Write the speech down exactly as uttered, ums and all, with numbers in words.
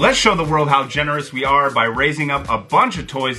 Let's show the world how generous we are by raising up a bunch of toys.